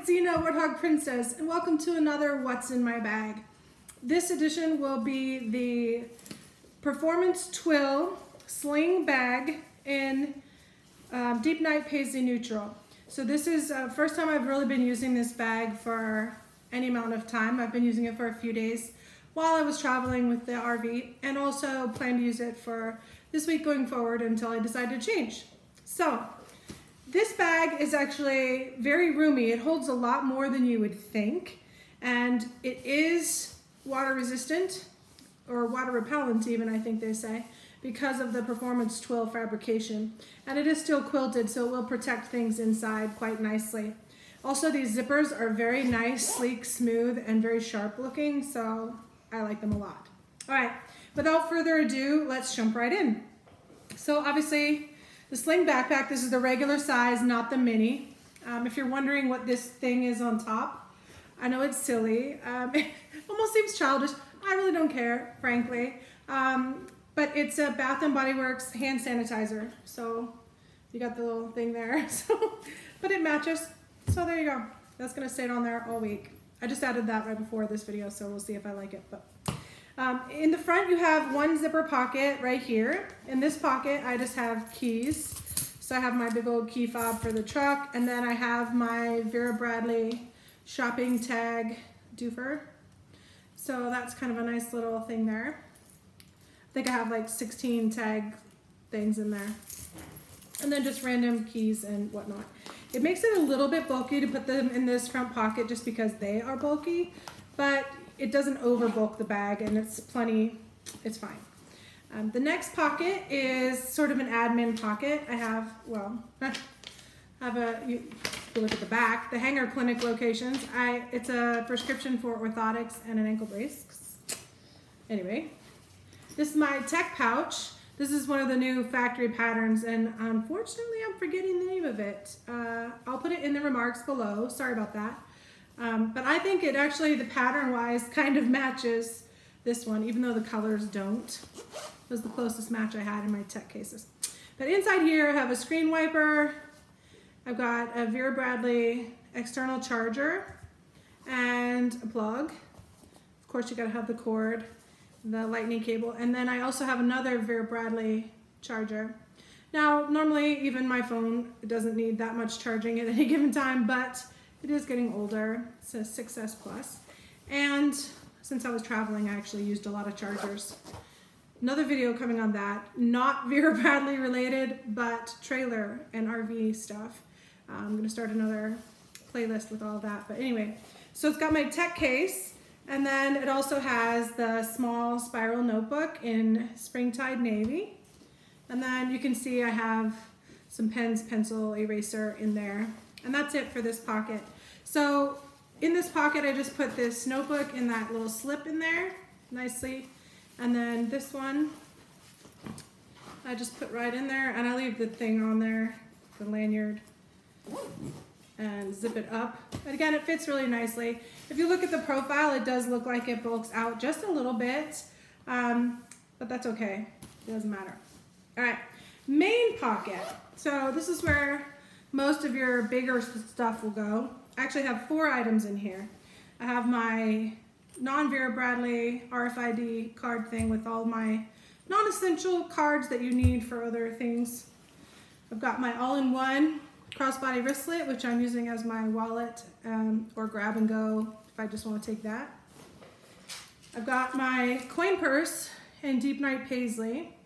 it's Zena, Warthog Princess, and welcome to another What's in My Bag. This edition will be the Performance Twill Sling Bag in Deep Night Paisley Neutral. So this is the first time I've really been using this bag for any amount of time. I've been using it for a few days while I was traveling with the RV, and also plan to use it for this week going forward until I decide to change. So this bag is actually very roomy. It holds a lot more than you would think, and it is water resistant, or water repellent even, I think they say, because of the Performance Twill fabrication. And it is still quilted, so it will protect things inside quite nicely. Also, these zippers are very nice, sleek, smooth, and very sharp looking, so I like them a lot. All right, without further ado, let's jump right in. So obviously, the sling backpack, this is the regular size, not the mini. If you're wondering what this thing is on top, I know it's silly. It almost seems childish. I really don't care, frankly. But it's a Bath and Body Works hand sanitizer. So you got the little thing there. So, but it matches. So there you go. That's gonna stay on there all week. I just added that right before this video, so we'll see if I like it. But in the front, you have one zipper pocket right here. In this pocket, I just have keys. So I have my big old key fob for the truck, and then I have my Vera Bradley shopping tag doofer. So that's kind of a nice little thing there. I think I have like 16 tag things in there. And then just random keys and whatnot. It makes it a little bit bulky to put them in this front pocket just because they are bulky, but it doesn't over bulk the bag, and it's plenty, it's fine. The next pocket is sort of an admin pocket. I have, well, I have a, you look at the back, the Hanger Clinic locations. It's a prescription for orthotics and an ankle brace. Anyway, this is my tech pouch. This is one of the new factory patterns, and unfortunately I'm forgetting the name of it. I'll put it in the remarks below, sorry about that. But I think it actually, the pattern-wise, kind of matches this one, even though the colors don't. It was the closest match I had in my tech cases. But inside here I have a screen wiper, I've got a Vera Bradley external charger, and a plug. Of course you gotta have the cord, the lightning cable, and then I also have another Vera Bradley charger. Now, normally even my phone doesn't need that much charging at any given time, but it is getting older. It's a 6S Plus. And since I was traveling, I actually used a lot of chargers. Another video coming on that, not Vera Bradley related, but trailer and RV stuff. I'm gonna start another playlist with all that, but anyway. So it's got my tech case, and then it also has the small spiral notebook in Spring Tide Navy. And then you can see I have some pens, pencil, eraser in there. And that's it for this pocket. So in this pocket, I just put this notebook in that little slip in there nicely. And then this one, I just put right in there, and I leave the thing on there, the lanyard, and zip it up. But again, it fits really nicely. If you look at the profile, it does look like it bulks out just a little bit, but that's okay, it doesn't matter. All right, main pocket. So this is where most of your bigger stuff will go. I actually have 4 items in here. I have my non-Vera Bradley RFID card thing with all my non-essential cards that you need for other things. I've got my all-in-one crossbody wristlet, which I'm using as my wallet, or grab and go if I just want to take that. I've got my coin purse in Deep Night Paisley.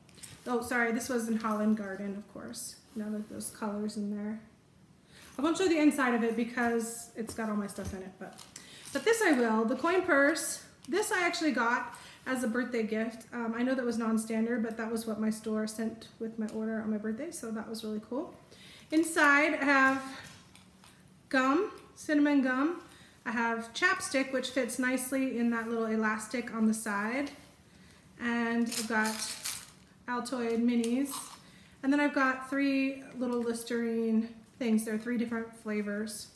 Oh, sorry, this was in Holland Garden, of course. Now that those colors in there. I won't show the inside of it because it's got all my stuff in it, but this I will. The coin purse, this I actually got as a birthday gift. I know that was non-standard, but that was what my store sent with my order on my birthday, so that was really cool. Inside, I have gum, cinnamon gum. I have chapstick, which fits nicely in that little elastic on the side. And I've got Altoid minis. And then I've got 3 little Listerine things. They're 3 different flavors.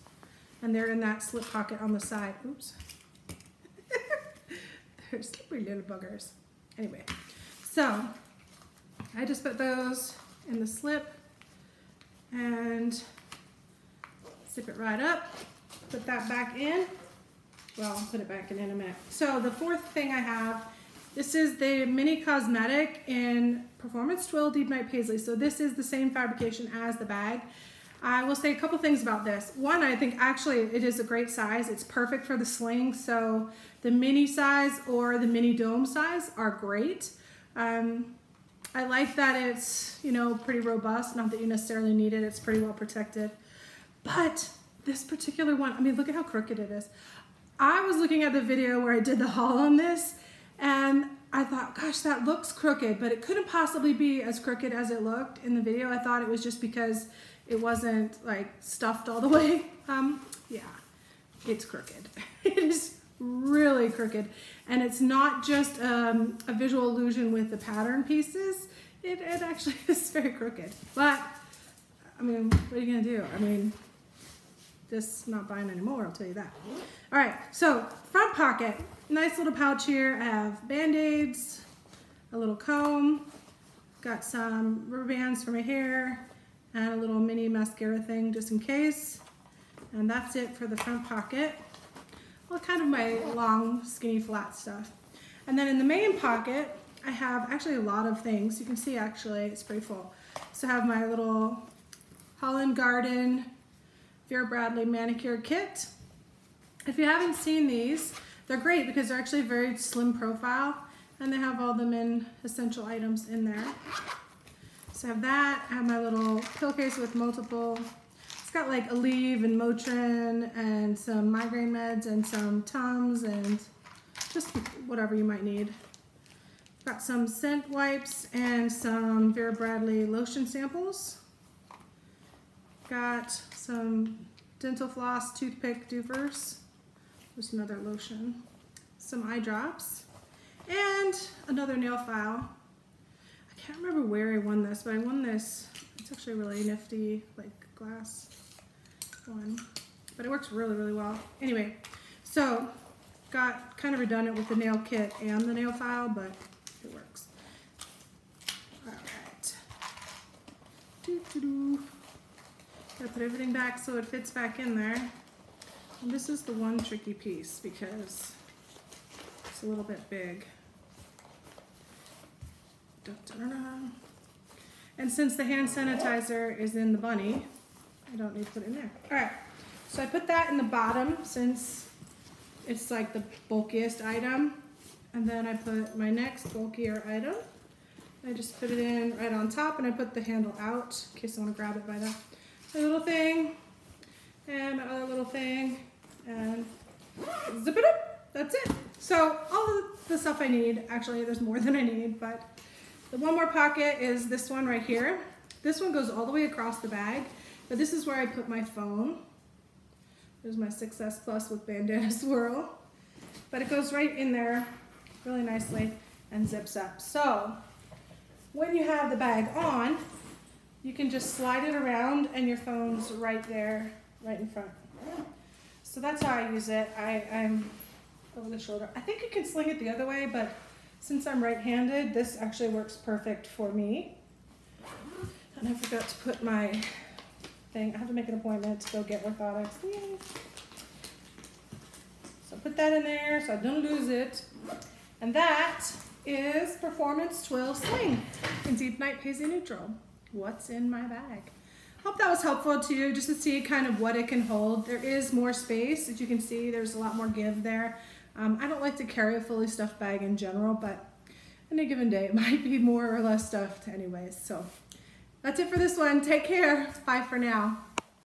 And they're in that slip pocket on the side. Oops. They're slippery little buggers. Anyway, so I just put those in the slip and zip it right up. put that back in. Well, I'll put it back in a minute. So the fourth thing I have, this is the mini cosmetic in Performance Twill Deep Night Paisley. So this is the same fabrication as the bag. I will say a couple things about this. One, I think actually it is a great size. It's perfect for the sling. So the mini size or the mini dome size are great. I like that it's, you know, pretty robust. Not that you necessarily need it. It's pretty well protected. But this particular one, I mean, look at how crooked it is. I was looking at the video where I did the haul on this, and I thought, gosh, that looks crooked, but it couldn't possibly be as crooked as it looked in the video. I thought it was just because it wasn't like stuffed all the way. Yeah, it's crooked. It is really crooked. And it's not just a visual illusion with the pattern pieces. It actually is very crooked. But, I mean, what are you gonna do? I mean, this I'm not buying anymore, I'll tell you that. All right, so front pocket. Nice little pouch here. I have Band-Aids, a little comb, got some rubber bands for my hair, and a little mini mascara thing just in case. And that's it for the front pocket. Well, kind of my long, skinny, flat stuff. And then in the main pocket, I have actually a lot of things. You can see actually, it's pretty full. So I have my little Holland Garden Vera Bradley manicure kit. If you haven't seen these, they're great because they're actually very slim profile, and they have all the men's essential items in there. So I have that. I have my little pill case with multiple. It's got like Aleve and Motrin and some migraine meds and some Tums and just whatever you might need. Got some scent wipes and some Vera Bradley lotion samples. Got some dental floss, toothpick dupers. There's another lotion, some eye drops, and another nail file. I can't remember where I won this, but I won this. It's actually really nifty, like glass one, but it works really, really well. Anyway, so got kind of redundant with the nail kit and the nail file, but it works. All right. Doo-doo-doo. Gotta put everything back so it fits back in there. And this is the one tricky piece because it's a little bit big. Dun, dun, dun. And since the hand sanitizer is in the bunny, I don't need to put it in there. All right, so I put that in the bottom since it's like the bulkiest item. And then I put my next bulkier item. I just put it in right on top, and I put the handle out in case I want to grab it by that. My little thing and my other little thing. And zip it up, that's it. So all of the stuff I need, actually there's more than I need, but the one more pocket is this one right here. This one goes all the way across the bag, but this is where I put my phone. There's my 6S Plus with Bandana Swirl, but it goes right in there really nicely and zips up. So when you have the bag on, you can just slide it around and your phone's right there, right in front. So that's how I use it. I'm over the shoulder. I think you can sling it the other way, but since I'm right-handed, this actually works perfect for me. And I forgot to put my thing. I have to make an appointment to go get orthotics. Yay. So put that in there so I don't lose it. And that is Performance Twill Sling in Deep Night Paisley Neutral. What's in my bag? Hope that was helpful to you, just to see kind of what it can hold. There is more space, as you can see. There's a lot more give there. I don't like to carry a fully stuffed bag in general, but on a given day it might be more or less stuffed anyways. So that's it for this one. Take care. Bye for now.